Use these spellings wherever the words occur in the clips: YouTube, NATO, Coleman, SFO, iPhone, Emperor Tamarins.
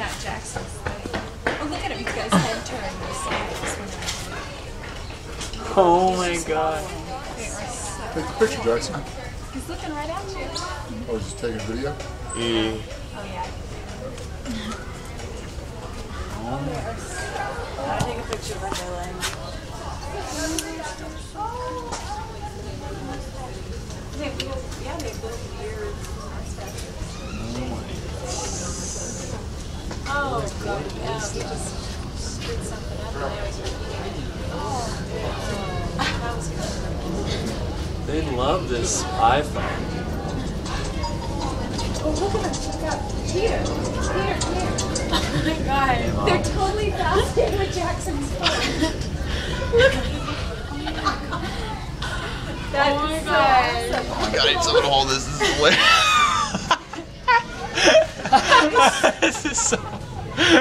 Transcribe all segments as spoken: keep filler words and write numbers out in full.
not Jackson's way. Oh, look at him, he's got his head turned. Oh my god. Take the picture, Jackson. He's looking right at you. Oh, he's just taking video? Yeah. Oh, yeah. Oh. I take a picture of Underland. Yeah, they both weird. Oh, God, yeah, we just screwed something up and I was repeating it. Oh, dude. That was good. They love this iPhone. Oh, look at them. Check out. Peter. Peter, Peter. Oh, my God. They're totally fasting with Jackson's phone. Look. That's oh, my God. Awesome. Oh, my God. I need someone to hold this. This is hilarious. This is so... So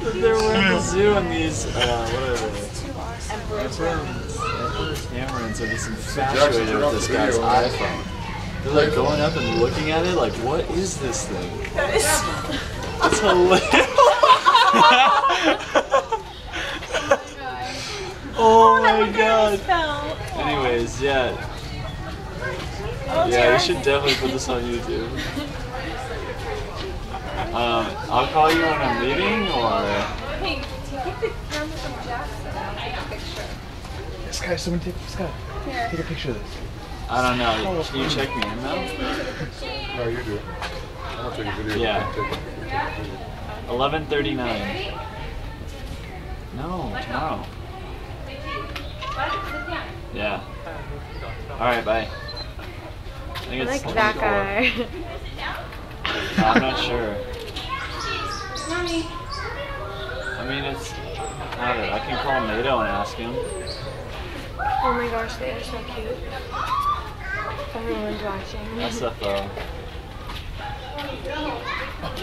cute. They're wearing a zoo and these, uh, what are they? Emperor Tamarins. Emperor Tamarins are just infatuated with this guy's iPhone. They're like going up and looking at it like, what is this thing? It's hilarious. Oh my god. Anyways, yeah. Yeah, you should definitely put this on YouTube. Um, I'll call you when I'm leaving, or... Hey, take the camera from Jackson. I got a picture. This guy, someone take this guy. Here. Take a picture of this. I don't know. Can you check me in, though? No, you do it. I'll take a video. Yeah. eleven thirty-nine. No, tomorrow. Yeah. Alright, bye. I think it's... I like that guy. I'm not sure. Mommy. I mean, it's... I don't know. I can call NATO and ask him. Oh my gosh, they are so cute. Everyone's watching. S F O.